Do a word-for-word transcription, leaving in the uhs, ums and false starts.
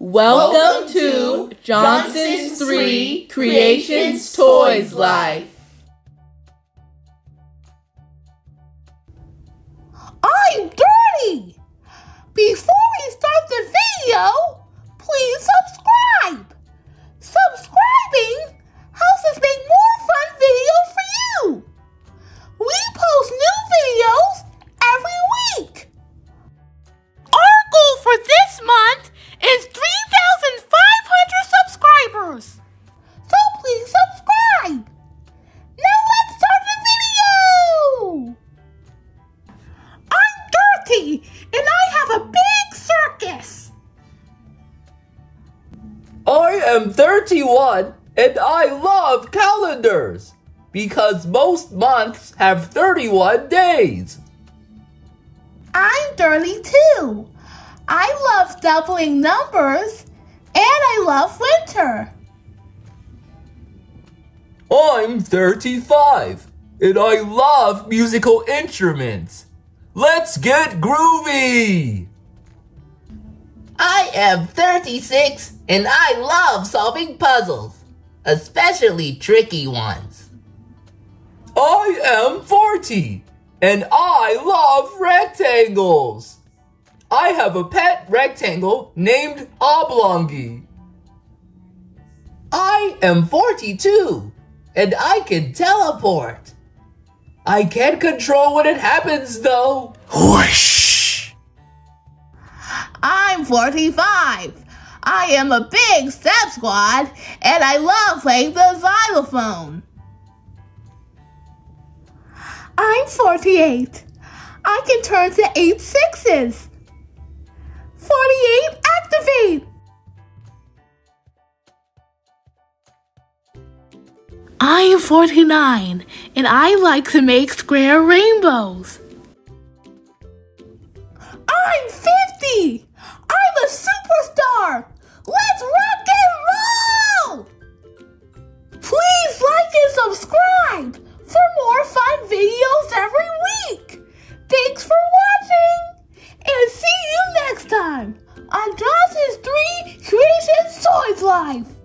Welcome, Welcome to Johnson's three Creations Toys Life. I'm Dirty! Before we start the video, please subscribe! Subscribing helps us make more fun videos for you! We post new videos every week! Our goal for this month is three thousand five hundred subscribers! So please subscribe! Now let's start the video! I'm Dirty and I have a big circus! I am thirty-one and I love calendars because most months have thirty-one days! I'm Dirty too! I love doubling numbers, and I love winter. I'm thirty-five, and I love musical instruments. Let's get groovy! I am thirty-six, and I love solving puzzles, especially tricky ones. I am forty, and I love rectangles. I have a pet rectangle named Oblongy. I am forty-two, and I can teleport. I can't control when it happens, though. Whoosh! I'm forty-five. I am a big step squad, and I love playing the xylophone. I'm forty-eight. I can turn to eight sixes. forty-eight, activate! I am forty-nine, and I like to make square rainbows. I'm fifty! I'm a superstar! Let's rock and roll! Please like and subscribe for more fun videos every week! Thanks for watching! And see you next time on Dawson's three Creations Toys Life.